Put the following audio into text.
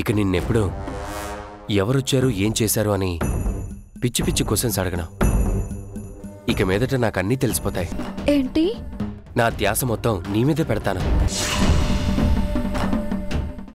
ఇక నిన్నెప్పుడు ఎవరొచ్చారు ఏం చేశారు అని పిచ్చి పిచ్చి క్వశ్చన్స్ అడగను. ఇక మీదట నాకన్నీ తెలిసిపోతాయి. ఏంటి నా ధ్యాస మొత్తం నీ మీదే పెడతాను.